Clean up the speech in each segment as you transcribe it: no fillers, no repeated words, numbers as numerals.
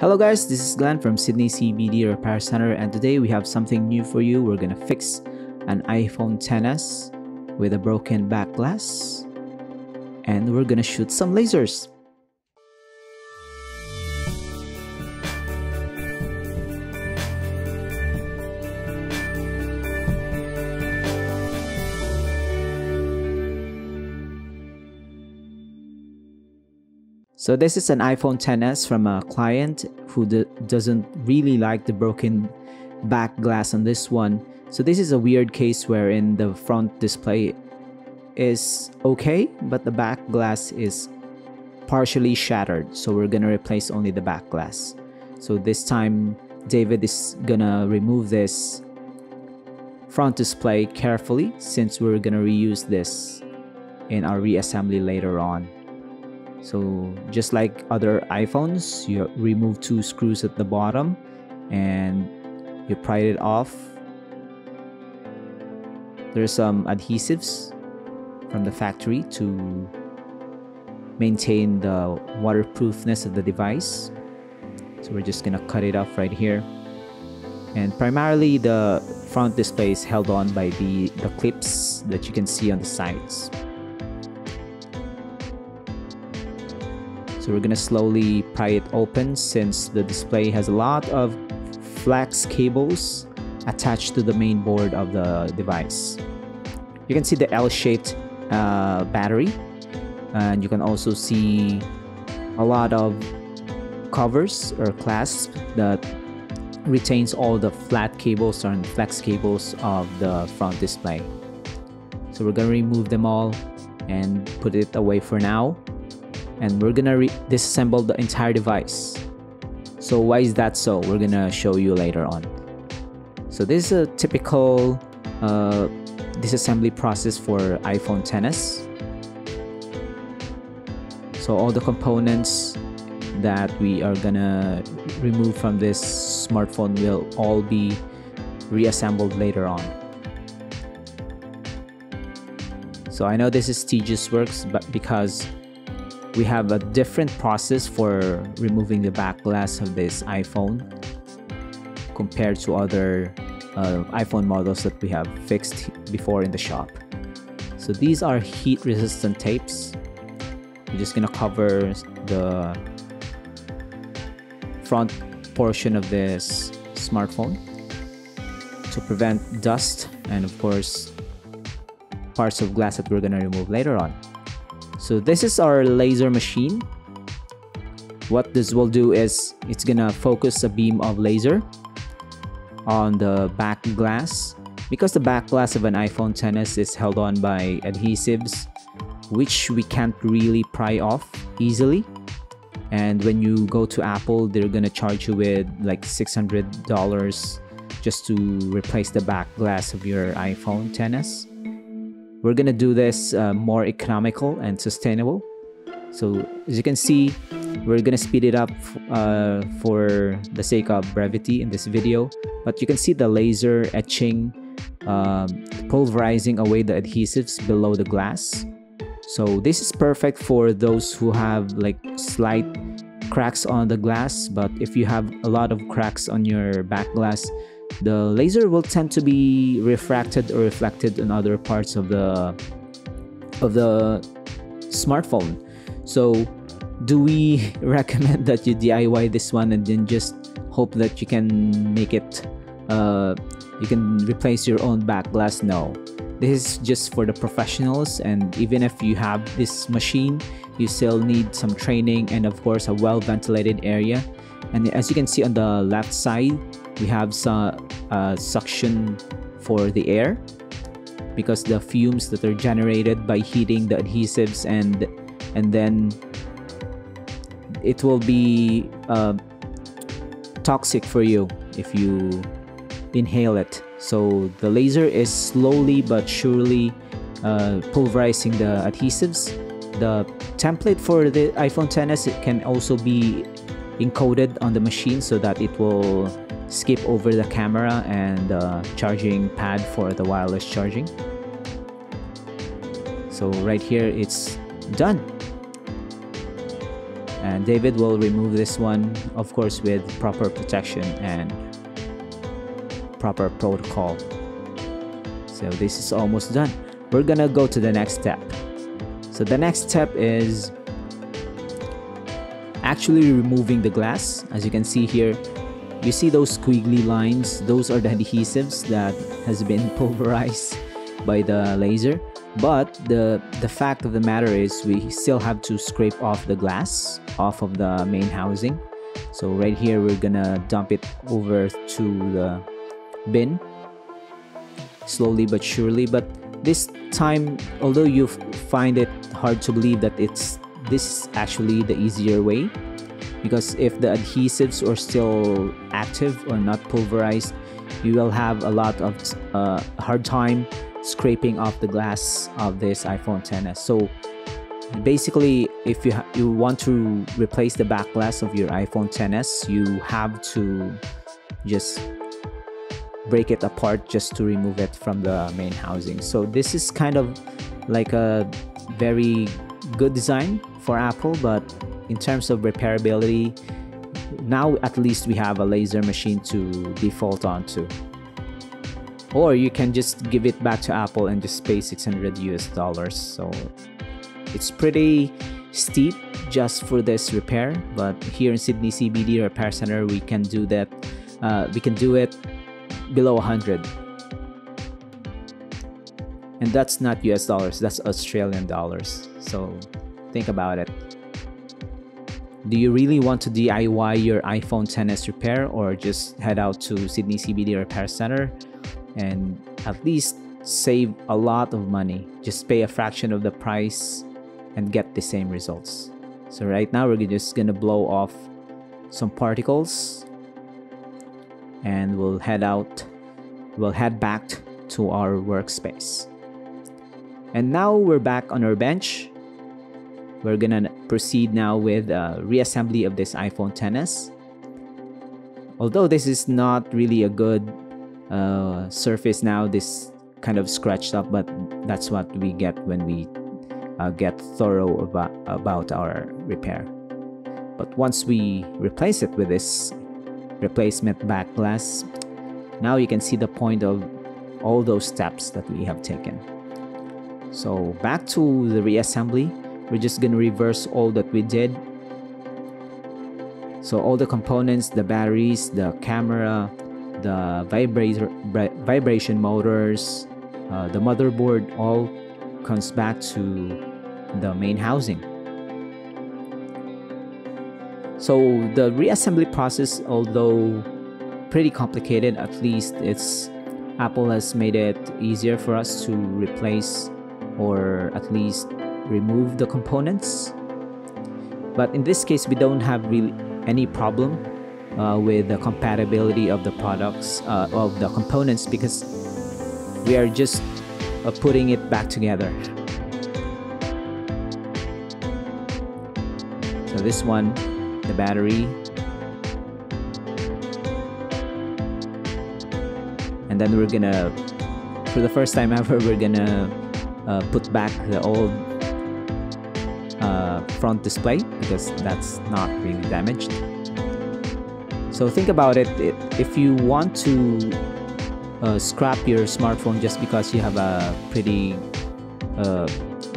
Hello guys, this is Glenn from Sydney CBD Repair Centre, and today we have something new for you. We're gonna fix an iPhone XS with a broken back glass, and we're gonna shoot some lasers. So this is an iPhone XS from a client who doesn't really like the broken back glass on this one. So this is a weird case wherein the front display is okay, but the back glass is partially shattered. So we're gonna replace only the back glass. So this time David is gonna remove this front display carefully, since we're gonna reuse this in our reassembly later on. So just like other iPhones, you remove two screws at the bottom and you pry it off. There's some adhesives from the factory to maintain the waterproofness of the device. So we're just gonna cut it off right here. And primarily the front display is held on by the clips that you can see on the sides. So we're gonna slowly pry it open, since the display has a lot of flex cables attached to the main board of the device. You can see the L-shaped battery, and you can also see a lot of covers or clasps that retains all the flat cables and flex cables of the front display. So we're gonna remove them all and put it away for now. And we're gonna disassemble the entire device. So why is that so? We're gonna show you later on. So this is a typical disassembly process for iPhone XS. So all the components that we are gonna remove from this smartphone will all be reassembled later on. So I know this is tedious works, but because we have a different process for removing the back glass of this iPhone compared to other iPhone models that we have fixed before in the shop. So these are heat resistant tapes. We're just gonna cover the front portion of this smartphone to prevent dust and of course parts of glass that we're gonna remove later on. So this is our laser machine. What this will do is it's gonna focus a beam of laser on the back glass. Because the back glass of an iPhone XS is held on by adhesives, which we can't really pry off easily. And when you go to Apple, they're gonna charge you with like $600 just to replace the back glass of your iPhone XS. We're gonna do this more economical and sustainable. So as you can see, we're gonna speed it up for the sake of brevity in this video, but you can see the laser etching, pulverizing away the adhesives below the glass. So this is perfect for those who have like slight cracks on the glass, but if you have a lot of cracks on your back glass, the laser will tend to be refracted or reflected in other parts of the smartphone. So do we recommend that you DIY this one and then just hope that you can make it, you can replace your own back glass? No, this is just for the professionals, and even if you have this machine, you still need some training and of course a well ventilated area. And as you can see on the left side, we have some suction for the air, because the fumes that are generated by heating the adhesives and then it will be toxic for you if you inhale it. So the laser is slowly but surely pulverizing the adhesives. The template for the iPhone XS, it can also be encoded on the machine so that it will skip over the camera and the charging pad for the wireless charging. So right here, it's done. and David will remove this one, of course, with proper protection and proper protocol. So this is almost done. We're gonna go to the next step. So the next step is actually removing the glass. As you can see here, you see those squiggly lines, those are the adhesives that has been pulverized by the laser. But the fact of the matter is we still have to scrape off the glass off of the main housing. So right here we're gonna dump it over to the bin, slowly but surely. But this time, although you find it hard to believe that this is actually the easier way, because if the adhesives are still active or not pulverized, you will have a lot of hard time scraping off the glass of this iPhone XS. So basically, if you want to replace the back glass of your iPhone XS, you have to just break it apart just to remove it from the main housing. So this is kind of like a very good design for Apple, but in terms of repairability, now at least we have a laser machine to default onto. Or you can just give it back to Apple and just pay $600 US. So it's pretty steep just for this repair, but here in Sydney CBD Repair Centre, we can do that. We can do it below 100, and that's not US dollars, that's Australian dollars. So think about it. Do you really want to DIY your iPhone XS repair, or just head out to Sydney CBD Repair Centre and at least save a lot of money? Just pay a fraction of the price and get the same results. So right now we're just gonna blow off some particles and we'll head back to our workspace. And now we're back on our bench. We're gonna proceed now with reassembly of this iPhone XS. Although this is not really a good surface now, this kind of scratched up, but that's what we get when we get thorough about our repair. But once we replace it with this replacement back glass, now you can see the point of all those steps that we have taken. So back to the reassembly, we're just gonna reverse all that we did. So all the components, the batteries, the camera, the vibration motors, the motherboard, all comes back to the main housing. So the reassembly process, although pretty complicated, at least Apple has made it easier for us to replace or at least remove the components. But in this case, we don't have really any problem with the compatibility of the products, of the components, because we are just putting it back together. So this one, the battery, and then we're gonna, for the first time ever, we're gonna put back the old front display, because that's not really damaged. So think about it, if you want to scrap your smartphone just because you have a pretty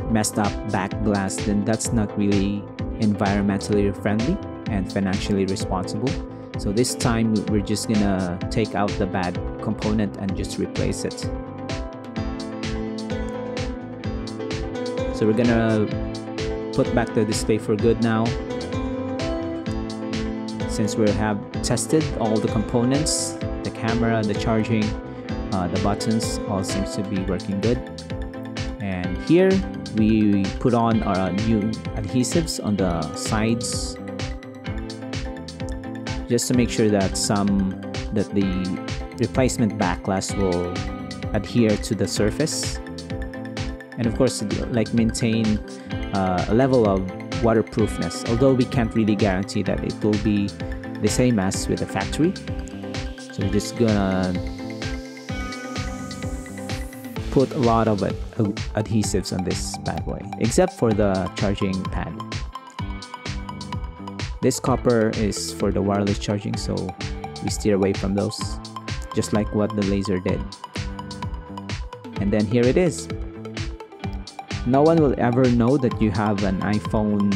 messed up back glass, then that's not really environmentally friendly and financially responsible. So this time we're just gonna take out the bad component and just replace it. So we're gonna put back the display for good now, since we have tested all the components, the camera, the charging, the buttons, all seems to be working good. And here we put on our new adhesives on the sides, just to make sure that the replacement back glass will adhere to the surface, and of course, like, maintain a level of waterproofness, although we can't really guarantee that it will be the same as with the factory. So we're just gonna put a lot of adhesives on this bad boy, except for the charging pad. This copper is for the wireless charging, so we steer away from those, just like what the laser did. And then here it is. No one will ever know that you have an iPhone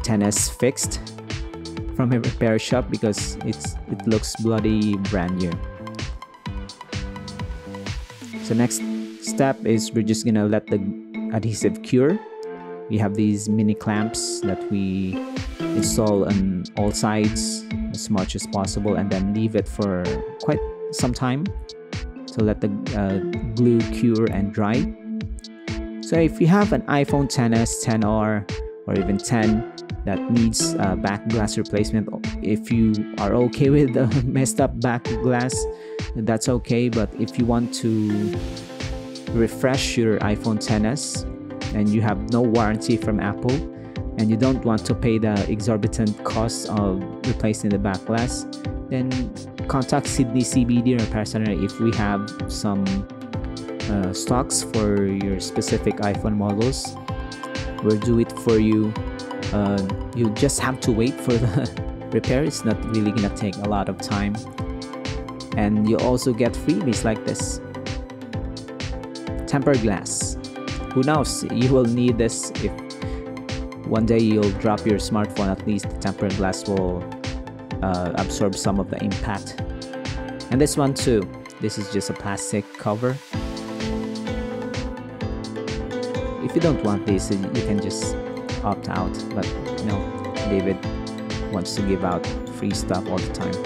XS fixed from a repair shop, because it looks bloody brand new. So next step is we're just gonna let the adhesive cure. We have these mini clamps that we install on all sides as much as possible, and then leave it for quite some time to let the glue cure and dry. So if you have an iPhone XS, XR, or even 10 that needs back glass replacement, if you are okay with the messed up back glass, that's okay. But if you want to refresh your iPhone XS and you have no warranty from Apple, and you don't want to pay the exorbitant cost of replacing the back glass, then contact Sydney CBD Repair Centre if we have some stocks for your specific iPhone models. We'll do it for you. You just have to wait for the repair. It's not really gonna take a lot of time, and you also get freebies like this tempered glass. Who knows, you will need this if one day you'll drop your smartphone. At least the tempered glass will absorb some of the impact. And this one too, this is just a plastic cover. If you don't want this, you can just opt out, but you know, David wants to give out free stuff all the time.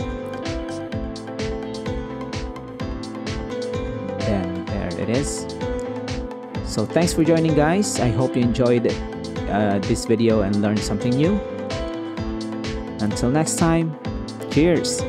Then there it is. So thanks for joining, guys. I hope you enjoyed this video and learned something new. Until next time, cheers!